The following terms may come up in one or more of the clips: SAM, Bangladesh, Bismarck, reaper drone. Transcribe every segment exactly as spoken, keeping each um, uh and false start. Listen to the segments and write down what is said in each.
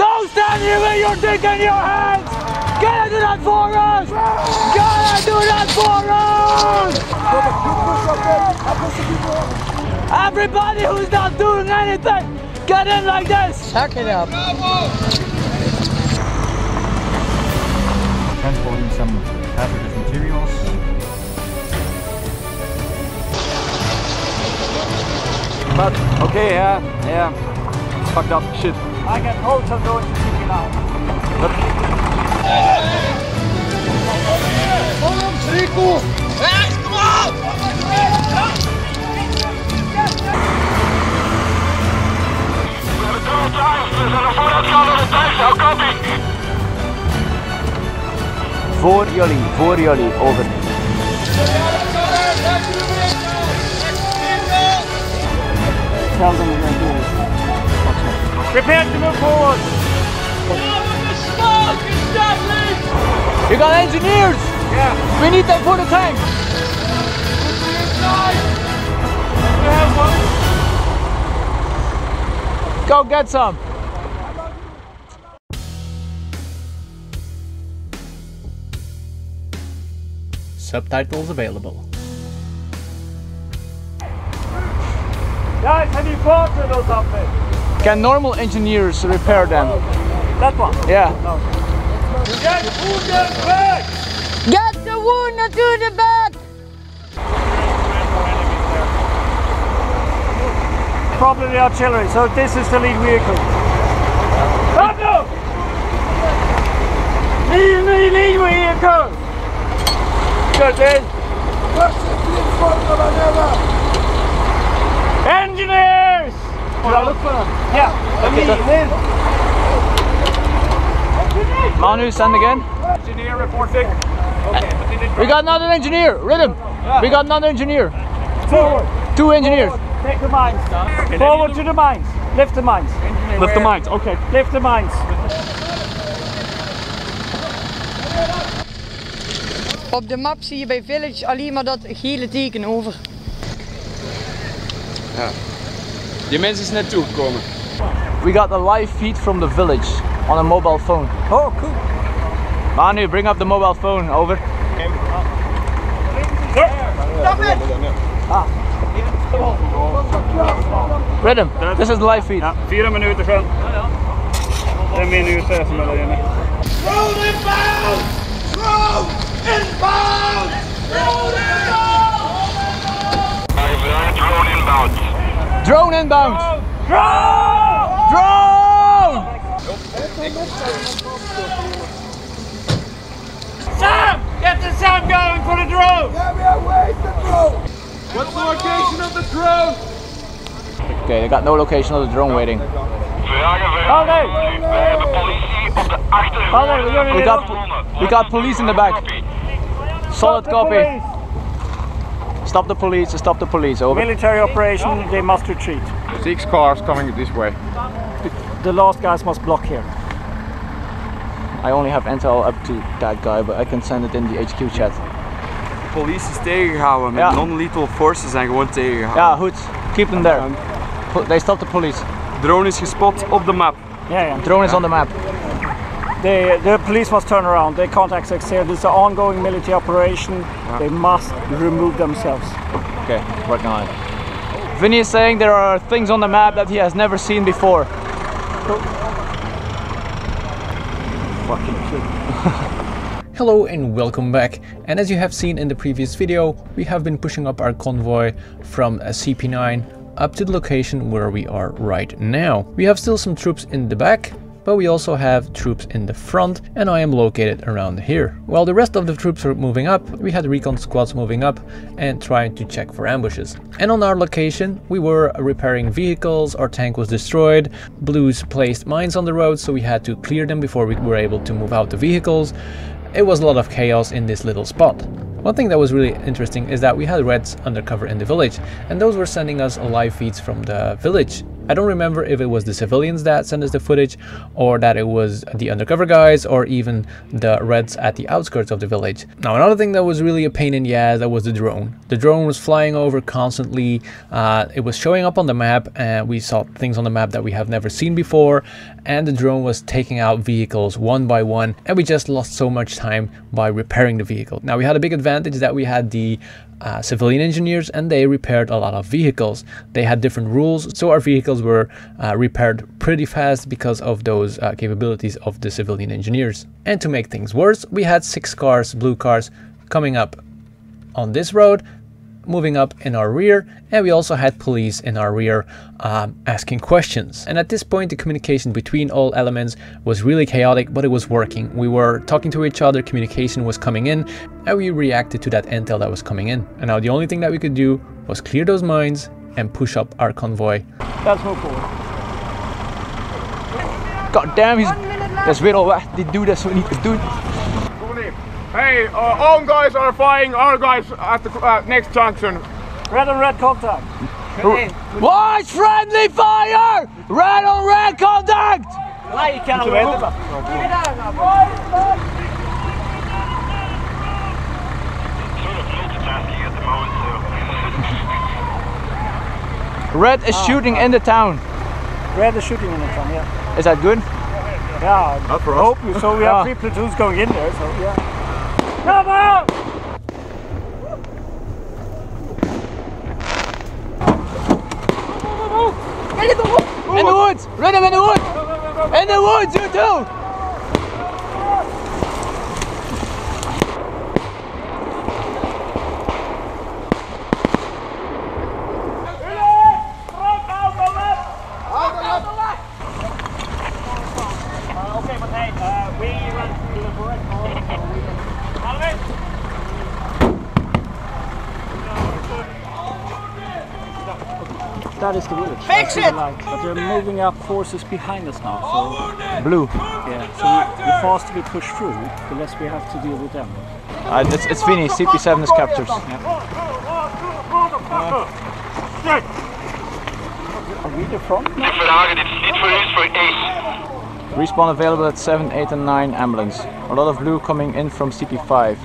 Don't stand here with your dick in your hands! Gotta do that for us! Gotta do that for us! Everybody who's not doing anything, get in like this! Check it out! Transporting some hazardous materials. But, okay, yeah, yeah. It's fucked up shit. I can also go and check it out. Voor jullie, voor jullie, over. Tell them we're going to do it. Prepare to move forward! You got engineers! Yeah. We need them for the tank! Go get some! Subtitles available. Guys, have you fought with those up there? Can normal engineers repair them? That one? Yeah. Get wounded back! Get the wounded to the back! Probably the artillery, so this is the lead vehicle. Pablo! Lead, lead, lead vehicle! Good, then. Engineer! Yeah, okay, so. Manu, send again. Engineer reporting. Okay. We got another engineer. Rhythm. We got another engineer. Forward. Two engineers. Forward. Take the mines. Forward to the mines. Lift the mines. Engineer. Lift the mines. Okay. Lift the mines. Op de map zie je bij Village alleen maar dat gele teken over. Ja. Die mensen is net toegekomen. We got a live feed from the village on a mobile phone. Oh, cool. Manu, bring up the mobile phone, over. Rhythm, this is live feed. Vier minuten gaan. Een minuut zes miljoen. Roll inbound! Roll inbound! Roll inbound! I've learned roll inbound. Drone inbound! Drone! Drone! Sam! Get the Sam going for the drone! Yeah, we are waiting for the drone! What's the location of the drone? Okay, they got no location of the drone waiting. Okay! We got, we got police in the back. Solid copy. Stop the police, stop the police, over. Military operation, they must retreat. Six cars coming this way. The last guys must block here. I only have intel up to that guy, but I can send it in the H Q chat. De police is tegengehouden, met yeah. Non-lethal forces zijn gewoon tegengehouden. Ja, goed. Keep them there. They stop the police. Drone is gespot op de map. Yeah, yeah. Drone is on the map. They, the police must turn around, they can't access here. This is an ongoing military operation, they must remove themselves. Okay, working on it. Vinny is saying there are things on the map that he has never seen before. Cool. Fucking shit. Hello and welcome back. And as you have seen in the previous video, we have been pushing up our convoy from a C P nine up to the location where we are right now. We have still some troops in the back, but we also have troops in the front, and I am located around here. While the rest of the troops were moving up, we had recon squads moving up and trying to check for ambushes. And on our location, we were repairing vehicles, our tank was destroyed, Blues placed mines on the road, so we had to clear them before we were able to move out the vehicles. It was a lot of chaos in this little spot. One thing that was really interesting is that we had Reds undercover in the village, and those were sending us live feeds from the village. I don't remember if it was the civilians that sent us the footage, or that it was the undercover guys, or even the Reds at the outskirts of the village. Now, another thing that was really a pain in the ass, that was the drone. The drone was flying over constantly. Uh, it was showing up on the map, and we saw things on the map that we have never seen before, and the drone was taking out vehicles one by one, and we just lost so much time by repairing the vehicle. Now, we had a big advantage that we had the Uh, civilian engineers, and they repaired a lot of vehicles. They had different rules, so our vehicles were uh, repaired pretty fast because of those uh, capabilities of the civilian engineers. And to make things worse, we had six cars, blue cars, coming up on this road, moving up in our rear, and we also had police in our rear um, asking questions. And at this point, the communication between all elements was really chaotic, but it was working. We were talking to each other, communication was coming in, and we reacted to that intel that was coming in. And now the only thing that we could do was clear those mines and push up our convoy. Let's move forward. God damn, he's... Dat is weer al wat dit doet, dat we niet doen. Hey, uh, all guys are flying, our guys at the uh, next junction. Red on red contact. Watch friendly fire! Red on red contact! Why you can't hold up? Red is shooting in the town. Red is shooting in the town, yeah. Is that good? Yeah, not for us. Hope, so we have three platoons going in there, so yeah. Come on! In the woods! Run him in the woods! In the woods, you too! Okay, but hey, uh, we run through the forest, or we can... That is the village. Fix it! Like. But they're moving up forces behind us now. So blue. Yeah. So the faster we push through, the less we have to deal with them. Uh, it's, it's finished. C P seven is captured. Yeah. Are we the front? Respawn available at seven, eight, and nine ambulance. A lot of blue coming in from C P five.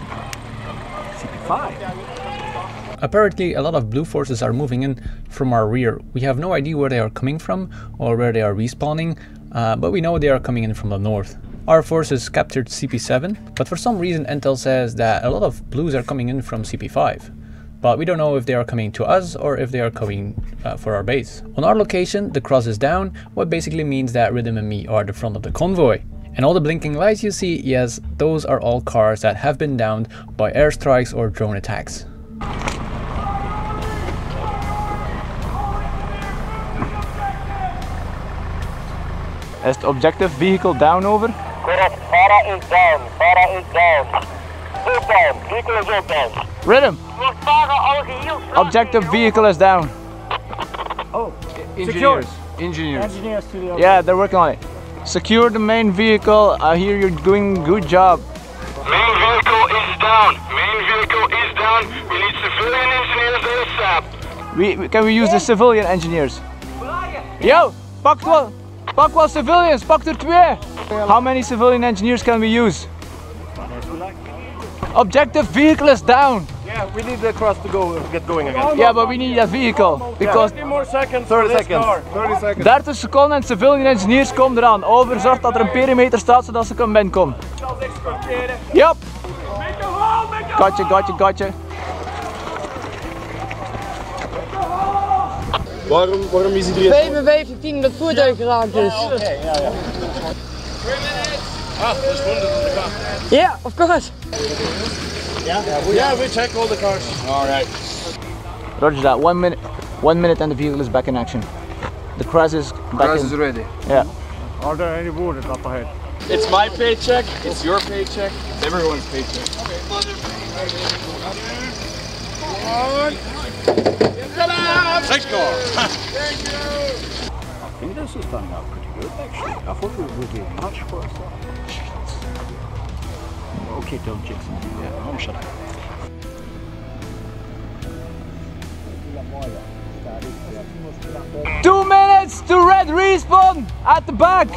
C P five? Apparently, a lot of blue forces are moving in from our rear. We have no idea where they are coming from or where they are respawning, uh, but we know they are coming in from the north. Our forces captured C P seven, but for some reason intel says that a lot of blues are coming in from C P five. But we don't know if they are coming to us or if they are coming uh, for our base. On our location, the cross is down, what basically means that Rhythm and me are the front of the convoy. And all the blinking lights you see, yes, those are all cars that have been downed by airstrikes or drone attacks. Is the objective vehicle down over? Correct, Farah is down, Farah is down. Go down, vehicle is down. Rhythm! Objective vehicle is down. Oh, engineers. Engineers. Engineers to the yeah, they're working on it. Secure the main vehicle, I hear you're doing a good job. Main vehicle is down, main vehicle is down. We need civilian engineers ASAP. We, we, can we use the civilian engineers? Yo, fuck well. Pak wel civilians, pak er twee! How many civilian engineers can we use? Objective vehicle is down! Yeah, we need the cross to go get going again. Yeah, but we need that vehicle. Because thirty seconds. thirty seconds. dertig seconden en civilian engineers komen eraan. Over, zorg dat er een perimeter staat zodat ze kunnen binnenkomen. Yup! Gotcha, gotcha, gotcha. Waarom, waarom is iedereen... B B B vijftien, dat voertuig geraakt is. Ja, oké, ja, ja. Ah, there's wounded on the car. Yeah, of course. Yeah, yeah, we, yeah, we check all the cars. Alright. Roger that, one minute, one minute and the vehicle is back in action. The crash is back crash in. is ready. Yeah. Are there any wounded up ahead? It's my paycheck, it's your paycheck, it's everyone's paycheck. Okay. Come on. Six cars! Thank you! I think this is turning out pretty good actually. I thought it would be much worse. Okay, don't jinx me. Yeah, don't shut up. Two minutes to one at the back.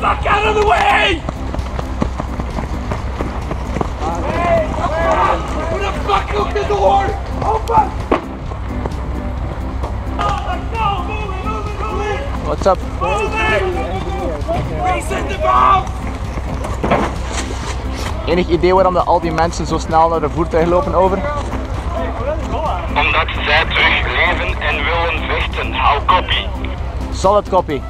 Fuck out of the way! Hey, who the fuck looked at the horse? Oh fuck! Oh no, move it, move it, move it! What's up? Move it! Reset the bal! Enig idee waarom dat al die mensen zo snel naar de voertuig lopen over? Omdat zij terugleven en willen vechten. Hou copy. Solid copy.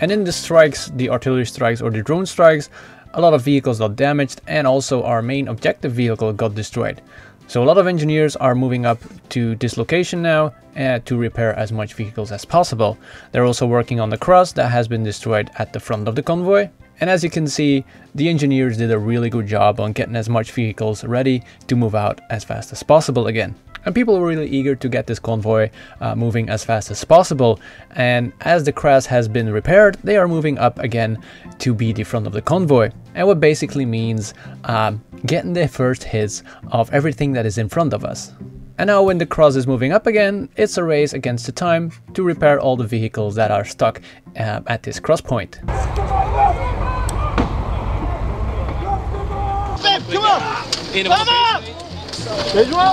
And in the strikes, the artillery strikes or the drone strikes, a lot of vehicles got damaged and also our main objective vehicle got destroyed. So a lot of engineers are moving up to this location now uh, to repair as much vehicles as possible. They're also working on the cross that has been destroyed at the front of the convoy. And as you can see, the engineers did a really good job on getting as much vehicles ready to move out as fast as possible again. And people were really eager to get this convoy uh, moving as fast as possible. And as the crash has been repaired, they are moving up again to be the front of the convoy. And what basically means um, getting the first hits of everything that is in front of us. And now when the cross is moving up again, it's a race against the time to repair all the vehicles that are stuck uh, at this cross point.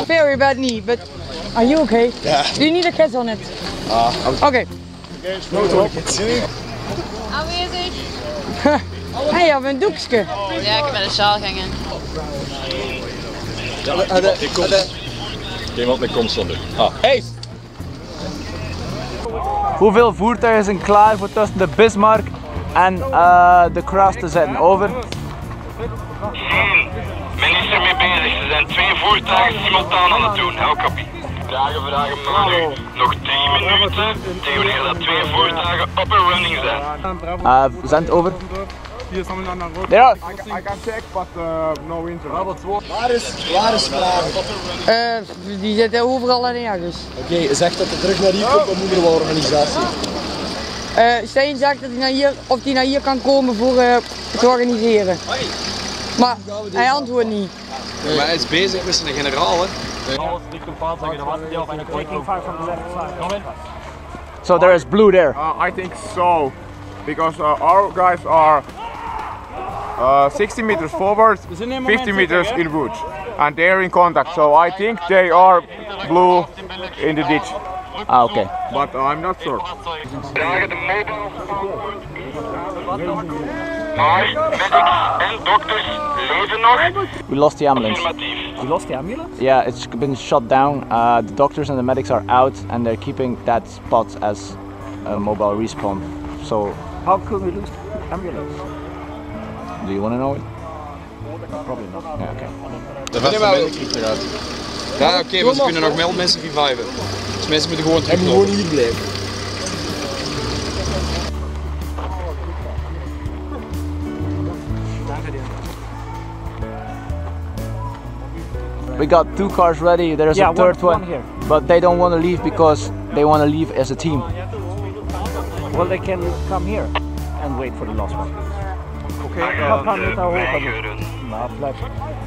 Very bad knee, but are you okay? Yeah. Do you need a cast on it? Uh, I'm okay. Aanwezig. Hij heeft een doekje. Ja, ik ben een sjaal gangen. Iemand met komst zonder. Ah, hey! Hoeveel voertuigen zijn klaar voor tussen de Bismarck en uh, de Kras te zetten? Over. Men is ermee bezig. Er zijn twee voertuigen simultaan aan het doen. Hou kopie. Vragen, vragen, menu. Nog drie minuten tegen wanneer dat twee voertuigen op een running zijn. Uh, zend over. Ja. I can check, but uh, no interrupt. Waar is, waar is Vlaanderen? Uh, die zitten overal en ergens. Oké, okay, zeg dat hij terug naar hier komt, dan moet er wel organisatie. Uh, Stijn zegt dat hij naar hier, of hij naar hier kan komen voor uh, te organiseren. Hoi. Maar hij antwoordt niet. Nee. Maar hij is bezig met zijn generaal, hè? So there is blue there. Uh, I think so, because uh, our guys are uh, sixty meters forward, fifty meters in woods, and they are in contact. So I think they are blue in the ditch. Ah, okay. But uh, I'm not sure. Hi, medics and doctors leven nog. We lost the ambulance. We lost the ambulance? Yeah, it's been shut down. Uh, the doctors and the medics are out and they're keeping that spot as a mobile respawn. So how could we lose the ambulance? Do you want to know it? Probably not. Yeah, okay. De beste medic vliegt eruit. Ja, oké, maar ze kunnen nog wel mensen reviven. Dus mensen moeten gewoon terug. En gewoon hier blijven. We got two cars ready, there's yeah, a third one, one. one but they don't want to leave because they want to leave as a team. Well, they can come here and wait for the last one. Okay.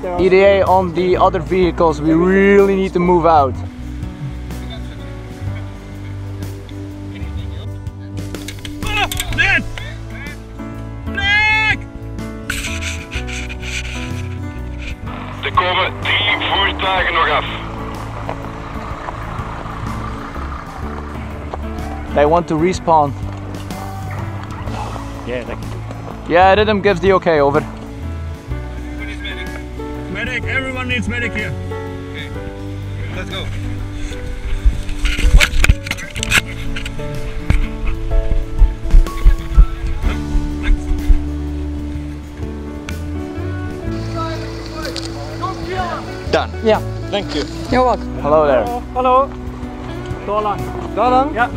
Uh, E D A on the other vehicles, we really need to move out. Er komen drie voertuigen nog af. They want to respawn. Yeah, they can do it. Yeah, Rhythm gives the okay, over. Needs medic. Medic, everyone needs medic here. Okay, let's go. Done. Yeah. Thank you. You're welcome. Hello there. Hello. Dolan. Dolan? Yeah.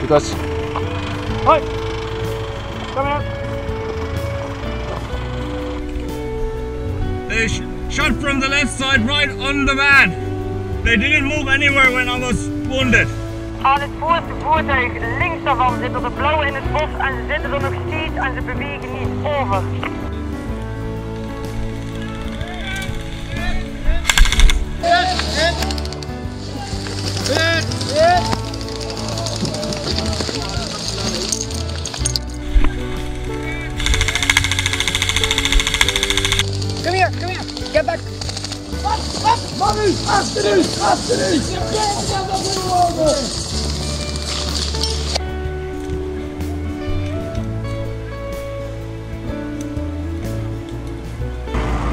Because. Hi. Come here. They sh shot from the left side right on the van. They didn't move anywhere when I was wounded. aan het voertuig links daarvan zitten de blauwe in het bos en ze zitten er nog steeds en ze bewegen niet. Over. Kom hier, kom hier, get back. Wat, wat, man nu, achter u, achter u.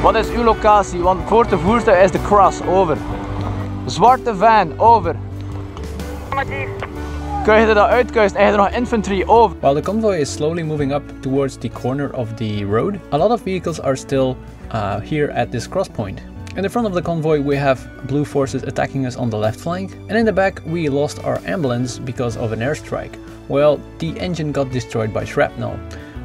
Wat is uw locatie? Want voor de voertuig is de cross, over. Zwarte van, over. Krijg je dat uitkuist? Krijg je nog infantry? Over. While the convoy is slowly moving up towards the corner of the road, a lot of vehicles are still uh, here at this cross point. In the front of the convoy we have blue forces attacking us on the left flank, and in the back we lost our ambulance because of an airstrike. Well, the engine got destroyed by shrapnel.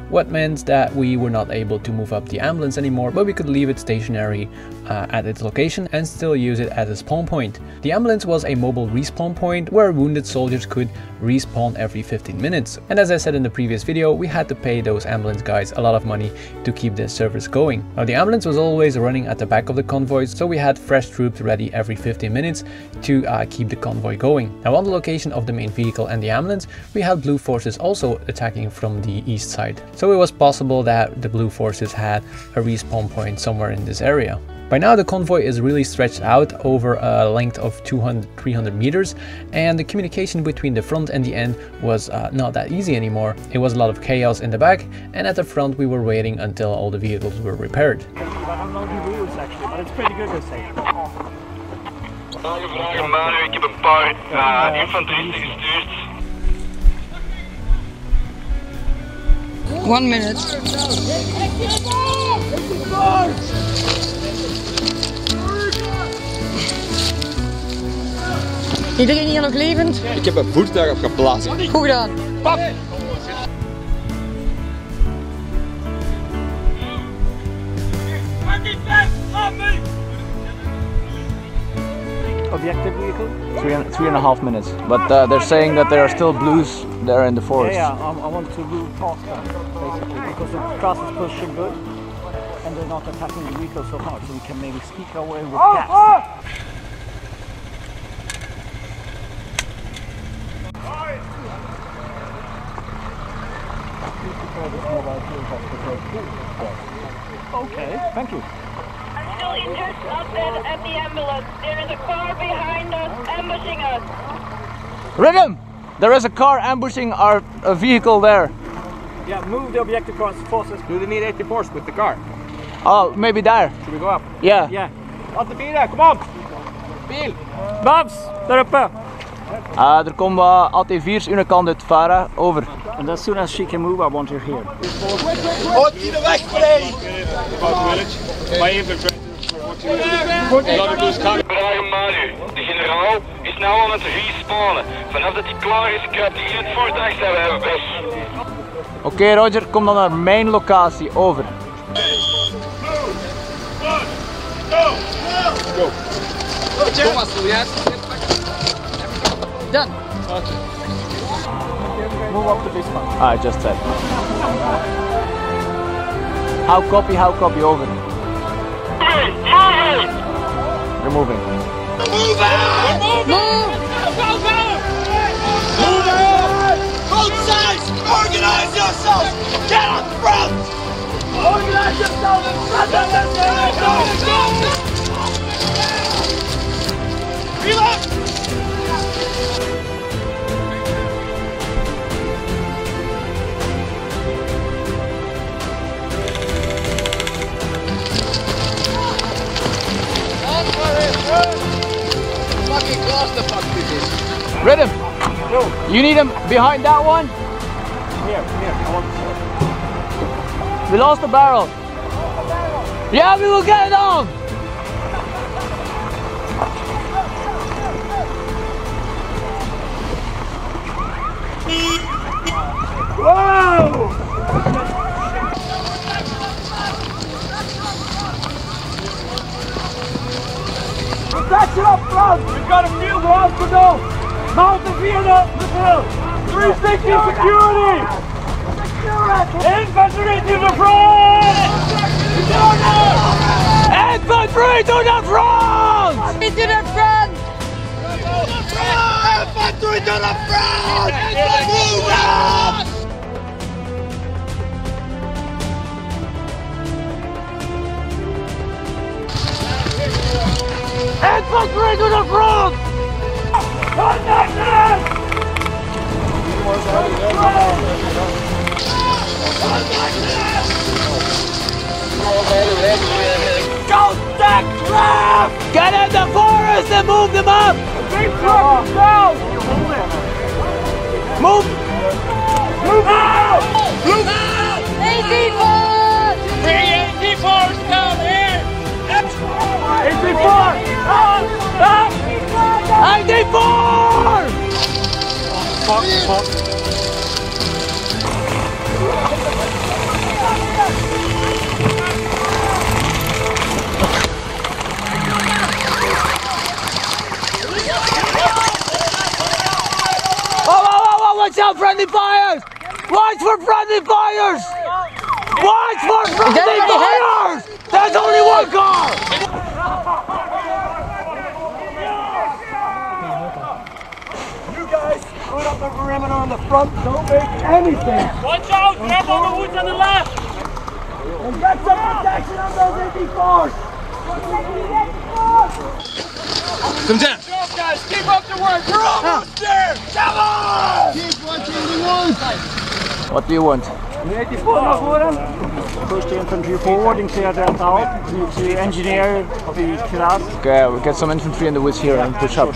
What meant that we were not able to move up the ambulance anymore, but we could leave it stationary uh, at its location and still use it as a spawn point. The ambulance was a mobile respawn point where wounded soldiers could respawn every fifteen minutes. And as I said in the previous video, we had to pay those ambulance guys a lot of money to keep their service going. Now the ambulance was always running at the back of the convoy, so we had fresh troops ready every fifteen minutes to uh, keep the convoy going. Now on the location of the main vehicle and the ambulance, we had blue forces also attacking from the east side. So it was possible that the blue forces had a respawn point somewhere in this area. By now the convoy is really stretched out over a length of two hundred to three hundred meters, and the communication between the front and the end was uh, not that easy anymore. It was a lot of chaos in the back, and at the front we were waiting until all the vehicles were repaired. I don't know the rules actually, but it's pretty good to say. Ik heb een paar infanteristen gestuurd. One minute. Iedereen hier nog levend? Ik heb een voertuig op geplaatst. Goed gedaan. Pap! Objective vehicle? Three and, three and a half minutes. But uh, they're saying that there are still blues there in the forest. Yeah, yeah. I, I want to move faster, basically, because the cross is pushing good and they're not attacking the vehicle so hard, so we can maybe sneak our way with gas. Oh, oh. Okay, thank you. Injured up there at the ambulance. There is a car behind us ambushing us. Rhythm! There is a car ambushing our uh, vehicle there. Yeah, move the objective across the forces. Do the immediate force with the car. Oh, maybe there. Should we go up? Yeah. Yeah. Laat de bier daar, kom op! Biel! Babs, daar op! Uh, er komen uh, A T vier's aan de kant uit Vara, over. And as soon as she can move, I want her here. Hoort hier de weg vrij! Vraag hem maar nu. De generaal is nu aan het respawnen. Vanaf dat hij klaar is, kruipt hij in het voertuig en we hebben weg. Oké, Roger, kom dan naar mijn locatie, over. Go! Thomas, wil jij het? Done! Move up the basement. I just said. How copy, how copy, over. They're moving. Move out! Move! Go, go! Move out! Both sides! Organize yourselves! Get on front! Organize yourselves in front of the side! Go, go! Reload! Fucking class the fuck this is. Rhythm! No. You need him behind that one? Here, here, I want this one. We lost the barrel. We lost the barrel. Yeah, we will get it on! Whoa! That's it up front! We've got a few miles to go! Mount the shield up the drill. three sixty security. Infantry to the front. Infantry to the front. Infantry to the front. Infantry to the front. Infantry to the front. Infantry to the front! Contact! Contact left! Get in the forest and move them up! Keep trucks down! Move! Move out! Move out! eighty-four! three eighty-four's down here! eighty-four! eighty-four! Fuck, fuck. Whoa, whoa, whoa, whoa, watch out, friendly fires! Watch for friendly fires! Watch for friendly fires! There's only one car! Put up the perimeter on the front, don't make anything. Watch out, grab on the woods on the left. And get some protection on those eighty-fours. Come down. Good job, guys, keep up the work, we're almost there. Come on. Keep watching the woods. What do you want? De eighty-four naar voren. Push the infantry forward and clear that out. The engineer of the class. Okay, we'll get some infantry in the woods here and push up.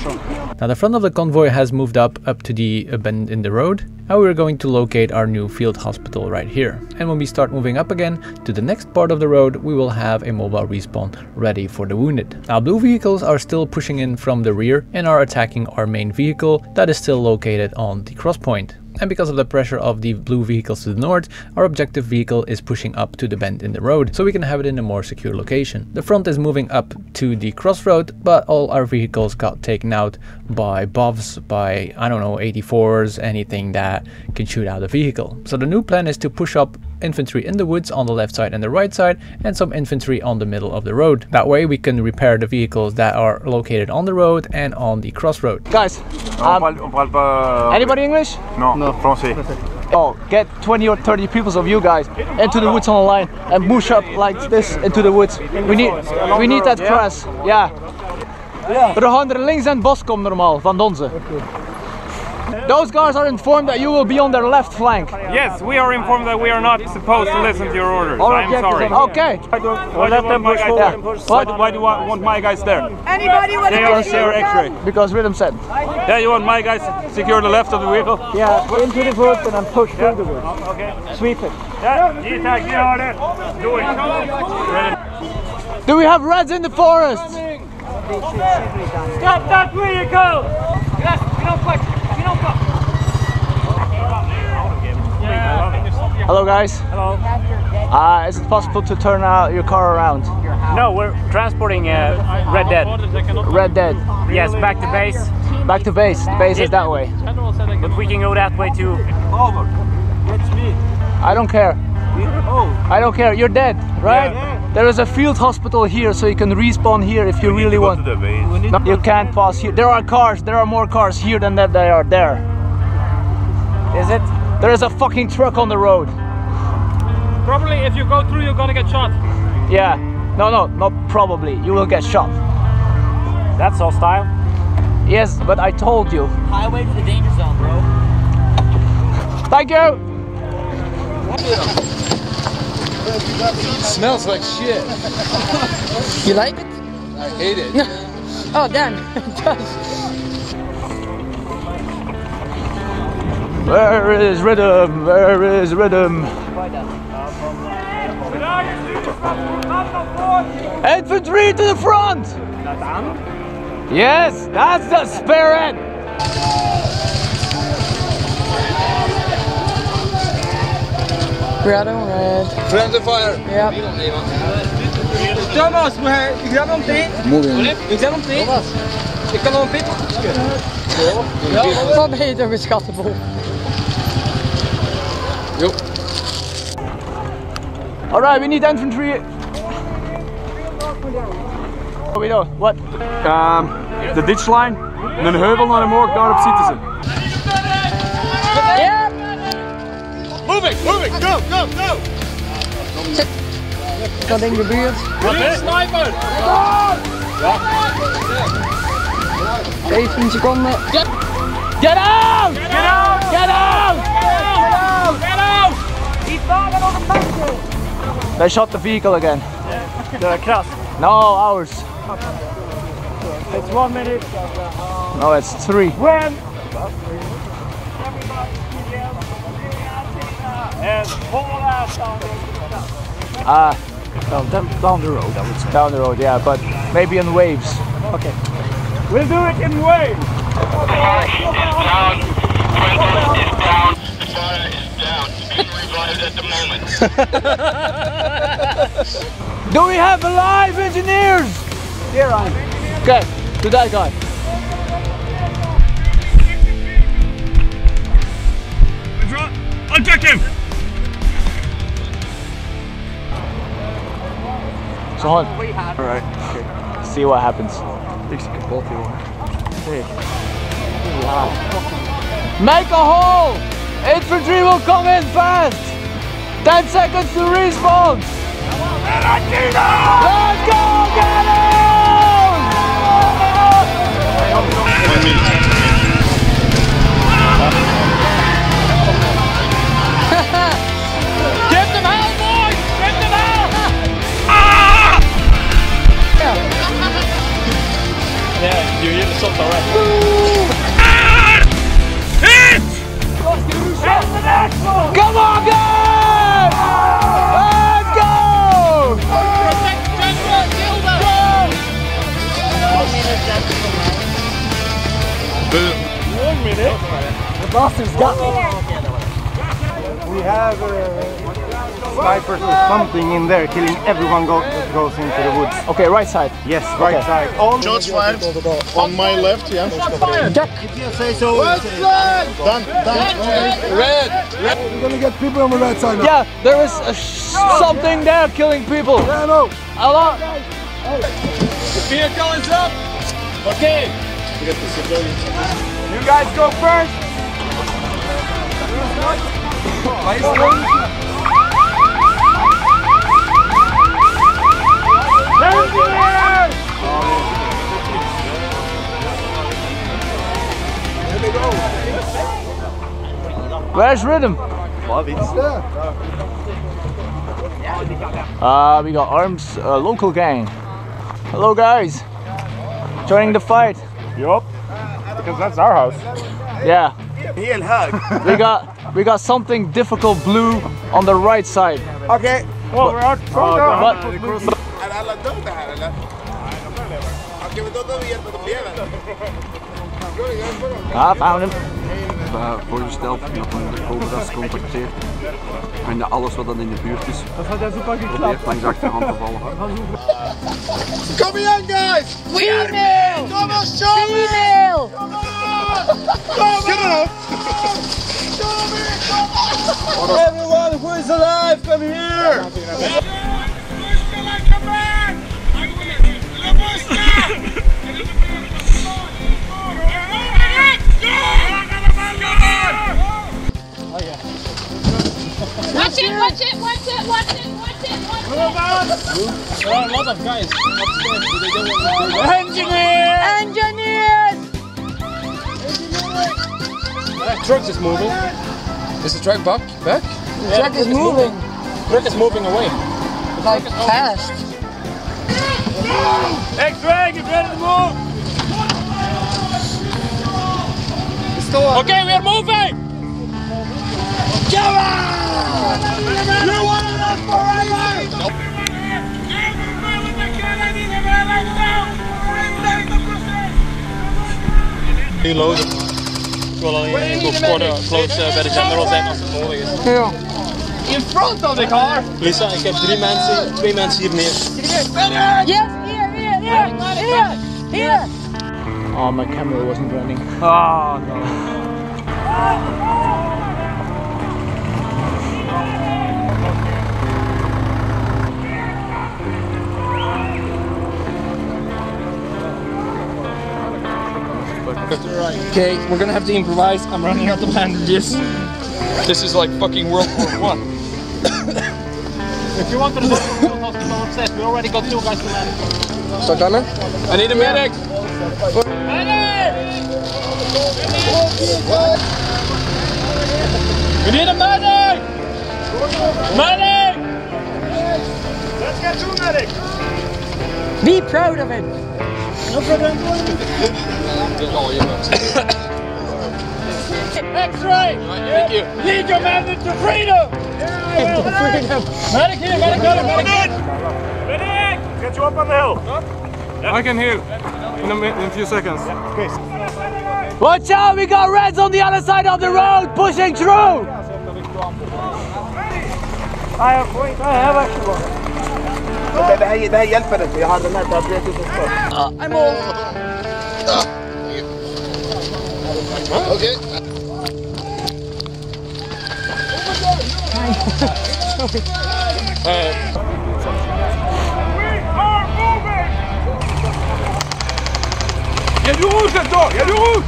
Now the front of the convoy has moved up up to the bend in the road. Now we're going to locate our new field hospital right here. And when we start moving up again to the next part of the road, we will have a mobile respawn ready for the wounded. Now blue vehicles are still pushing in from the rear and are attacking our main vehicle that is still located on the cross point. And because of the pressure of the blue vehicles to the north, our objective vehicle is pushing up to the bend in the road, so we can have it in a more secure location. The front is moving up to the crossroad, but all our vehicles got taken out by buffs, by, I don't know, eighty-fours, anything that can shoot out a vehicle. So the new plan is to push up infantry in the woods on the left side and the right side, and some infantry on the middle of the road. That way we can repair the vehicles that are located on the road and on the crossroad. Guys, um, anybody English? No. No. Francais. Oh, get twenty or thirty people of you guys into the woods on the line and push up like this into the woods. We need, we need that press. Ja. We gaan er links en bos komen normaal van onze. Those guys are informed that you will be on their left flank. Yes, we are informed that we are not supposed to listen to your orders. All I'm sorry. Okay. Why do, them push yeah. why, do, why do I want my guys there? Anybody want they are, they are X-ray. Because rhythm said. Yeah, you want my guys to secure the left of the vehicle? Yeah, into the woods and then push yeah. through the woods. Okay. Sweep it. Yeah, you take the order. Do it. Do we have reds in the forest? Stop that vehicle! Yes, we don't Hello guys. Hello. Uh, is it possible to turn uh, your car around? No, we're transporting uh, Red Dead. Red Dead. Yes, back to base. Back to base. The base yeah. is that way. But we can go that way too. Over. That's me. I don't care. I don't care. You're dead, right? Yeah. There is a field hospital here, so you can respawn here if you we really want. To no, you can't pass here. There are cars. There are more cars here than that there are there. Is it? There is a fucking truck on the road. Probably if you go through, you're gonna get shot. Yeah. No, no, not probably. You will get shot. That's hostile. Yes, but I told you. Highway to the danger zone, bro. Thank you. It smells like shit. You like it? I hate it. Oh, damn. It does. Where is rhythm? Where is rhythm? Infantry to the front! Yes, that's the spirit! Red on red. Friendly fire! Yep. Thomas, ik heb hem tegen. Ik heb hem tegen. Ik kan hem tegen. Dan ben je toch een schattenbol. Yo. Alright, we need infantry. What we do? What? Um, de ditch line en een heuvel naar omhoog, daarop zitten ze. Yeah. Moving, moving, go, go, go! Dat in de buurt. Wat is sniper? zeventien seconden. Get out! Get out! Get out! Get out! Get out! He's falling on the mountain. They shot the vehicle again. The crash. No, ours. It's one minute. No, it's three. When? And pull out down the Ah, well, down, down the road, I would say. Down the road, yeah, but maybe in waves. Okay. We'll do it in waves. The fire is down. The is down. The fire is down. Being revived at the moment. Do we have alive engineers? Here I am. Okay, to that guy. Objective! So on. Alright. Okay. See what happens. Think you can bolt you on. Hey. Wow. Make a hole! Infantry will come in fast! ten seconds to respawn! Let's go! Get it! Get them out, boys! Get them out! Yeah, you hear the shot already. Hit! Come on, guys! Let's go! Protect the general, kill them! One minute. The bastard's got me. We have uh, snipers or something in there, killing everyone go that goes into the woods. Okay, right side. Yes, right okay. side. All shots fired on my left, yeah. Duck! Say so. Red flag! Done, done. Red, red. We're gonna get people on the right side now. Yeah, there is a sh oh, something yeah. there killing people. Yeah, no. A lot. The vehicle is up. Okay. You guys go first. Where's Rhythm? Uh, we got Arms, uh, local gang. Hello guys, joining the fight. Yup, because that's our house. Yeah. We got we got something difficult blue on the right side. Okay. Well, but, we're out. But, I found him. Uh, voorgesteld dat men de cobra's contacteert en alles wat dan in de buurt is probeert langs achterhand te vallen. Kom in, guys! We are male! Come on, show me! Female! Come on! Get it up! Show me! Come on! Everyone who is alive, come here! Watch it, watch it, watch it, watch it, watch it, watch it! There are a lot of guys upstairs, but they don't want to. Engineers! Engineers! The truck is moving. Is the truck back? back? The yeah, truck is moving. The truck is moving away. The truck is fast. X-Ray, get ready to move! Okay, we are moving! Get out! You want it up forever! Nope. Reloaden. Ik wil alleen even worden close bij de general zijn als het nodig is. Ja. In front of the car! Lisa, ik heb drie mensen, twee mensen hier neer. Yes, hier, hier, hier, hier, hier! Oh, my camera wasn't running. Oh, no. Okay, we're gonna have to improvise. I'm running out of bandages. This is like fucking World War One. If you want to go to the hospital upstairs, we already got two guys to land. So coming? I need a medic! Medic! We need a medic! Medic! Let's get two medics! Be proud of it! No problem. All your X-ray! Thank you. Lead your man into freedom! Yeah, I will. Freedom! Medic here, medic, medic, medic! Medic! Get you up on the hill! Huh? Yep. I can heal in a, in a few seconds. Yep. Okay. Watch out, we got Reds on the other side of the road pushing through! I have point, I have actually one. Uh, I'm old. Okay. uh. Il y a du rouge là-dedans, il y a du rouge.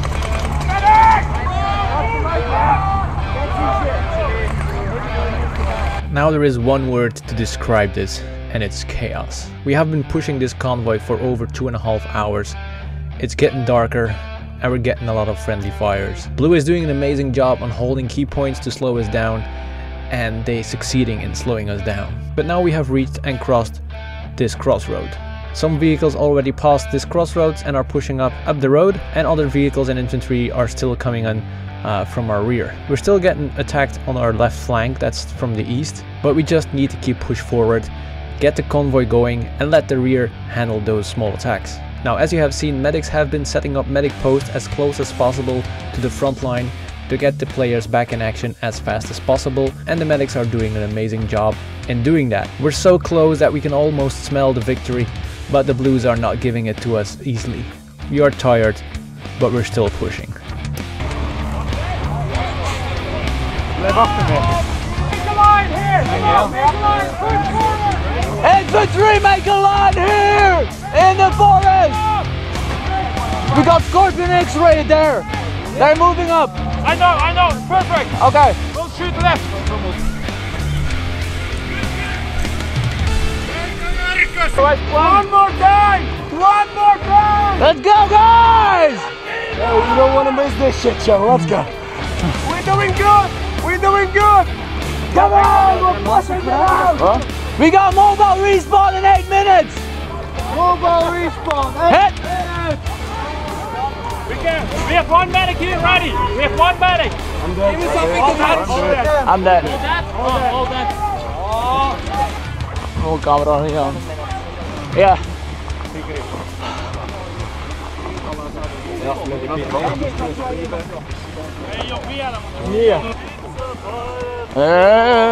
Now there is one word to describe this, and it's chaos. We have been pushing this convoy for over two and a half hours. It's getting darker, and we're getting a lot of friendly fires. Blue is doing an amazing job on holding key points to slow us down, and they succeeding in slowing us down. But now we have reached and crossed this crossroad. Some vehicles already passed this crossroads and are pushing up up the road, and other vehicles and infantry are still coming on uh, from our rear. We're still getting attacked on our left flank, that's from the east, but we just need to keep push forward, get the convoy going, and let the rear handle those small attacks. Now, as you have seen, medics have been setting up medic posts as close as possible to the front line to get the players back in action as fast as possible, and the medics are doing an amazing job in doing that. We're so close that we can almost smell the victory, but the Blues are not giving it to us easily. We are tired, but we're still pushing. Infantry, make a line here! In the forest! We got Scorpion X-ray there! They're moving up! I know, I know! Perfect! Okay! We'll shoot left! One more time! One more time! Let's go, guys! Yo, you don't want to miss this shit show, let's go! We're doing good! We're doing good! Come on! We're pushing it out! Huh? We got mobile respawn in eight minutes! Mobile respawn! Hit! We can. We have one medic here ready. We have one medic. I'm dead. I'm dead. I'm dead. All dead. Oh, camera here. Yeah. Yeah.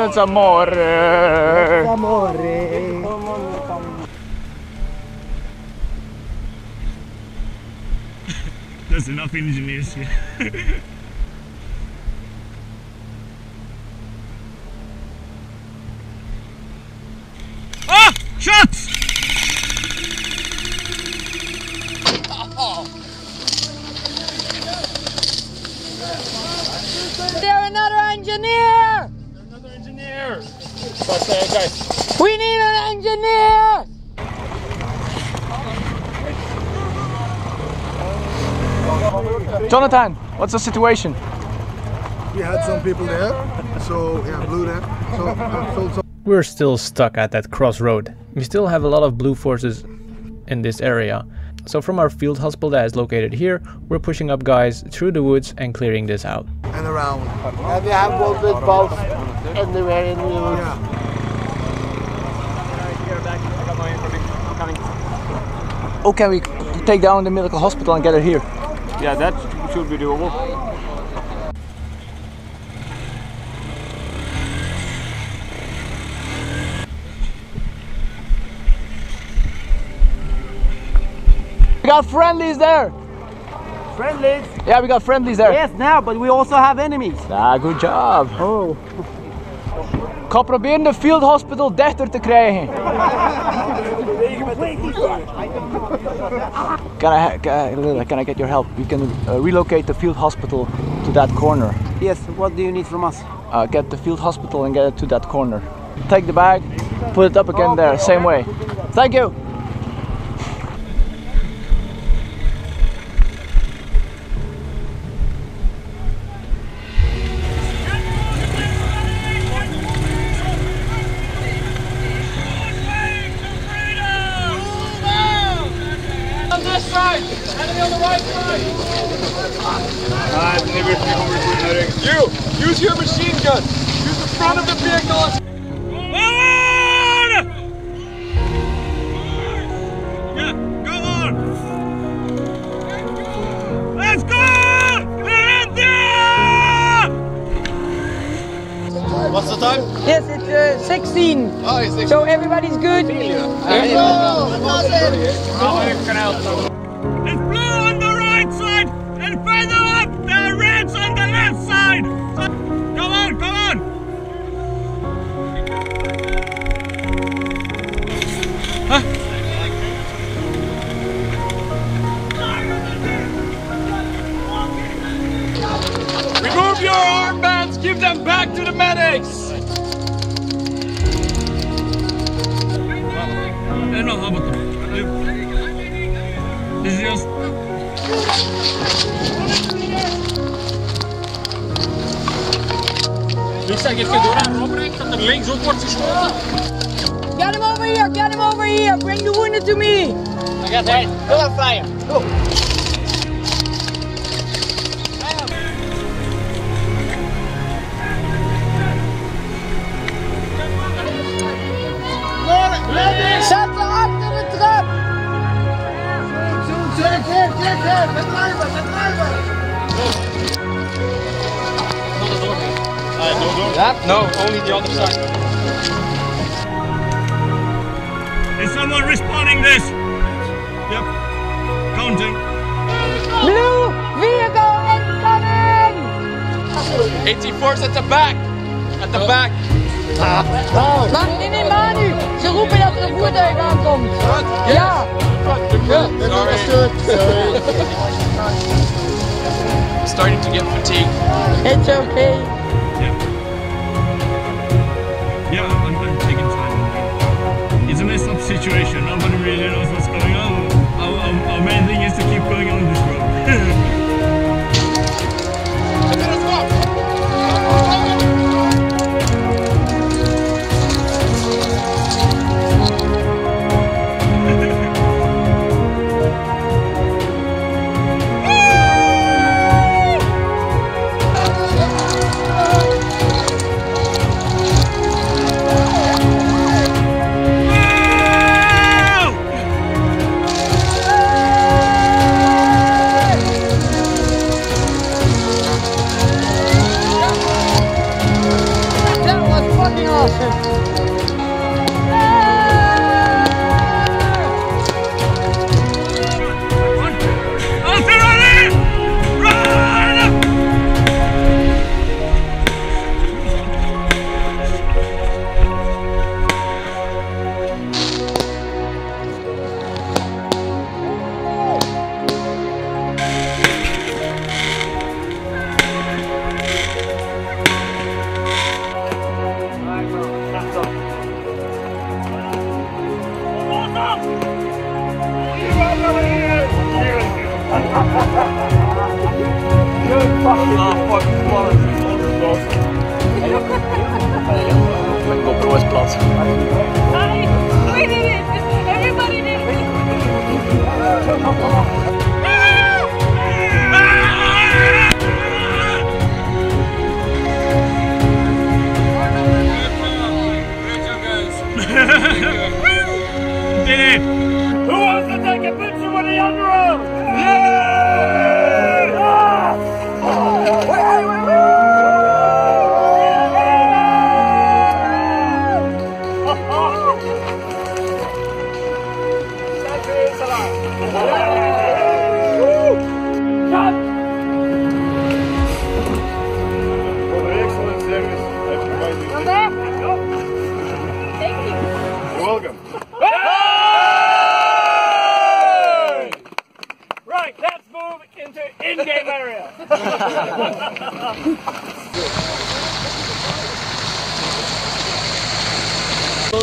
It's amore. Amore. There's enough engineers here. Ah! Shots! Oh. They're another engineer! They're another engineer! Okay, okay. We need an engineer! Jonathan, what's the situation? We had some people there, so yeah, blue there. So, uh, so, so. We're still stuck at that crossroad. We still have a lot of blue forces in this area. So from our field hospital that is located here, we're pushing up guys through the woods and clearing this out. And around. And we have both with both anywhere in the woods. Yeah. Oh, can we take down the medical hospital and get it here? Yeah, that should be doable. We got friendlies there! Friendlies. Yeah, we got friendlies there. Yes, now, but we also have enemies. Ah, good job. Oh. Ik ga proberen de field hospital dichter te krijgen. Can I, can I, can I get your help? We can uh, relocate the field hospital to that corner. Yes, what do you need from us? Uh, get the field hospital and get it to that corner. Take the bag, put it up again there, same way. Thank you. You! Use your machine gun! Use the front of the vehicle! What's the time? Yes, it's uh, sixteen. Oh, it's sixteen. So everybody's good. Yeah. Uh, it's blue on the right side and further up the red's on the left side. Come on, come on. Huh? Give them back to the medics! Ik zeg, je kunt door hem opbrengen dat er linksop wordt geschoten. Get him over here, get him over here, bring the wounded to me! I got that. Go on fire, go! No, only the other side. Is someone responding this? Yep. Counting. Blue vehicle incoming! eighty-four's at the back. At the back. Wacht, nee, nee, Manu. Ze roepen dat er een voertuig aankomt. Wat? Ja. Sorry. Sorry. Starting to get fatigued. It's okay. Yeah, I'm going to take it time. It's a messed up situation. Nobody really knows what's going on. Our, our, our main thing is to keep going on this road.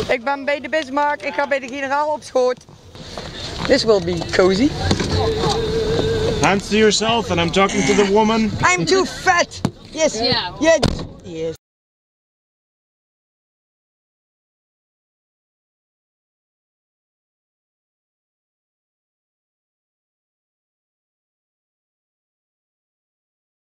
Ik ben bij de Bismarck, ik ga bij de generaal op schoot. This will be cozy. Hands to yourself and I'm talking to the woman. I'm too fat. Yes. Yeah. Yes. Yes.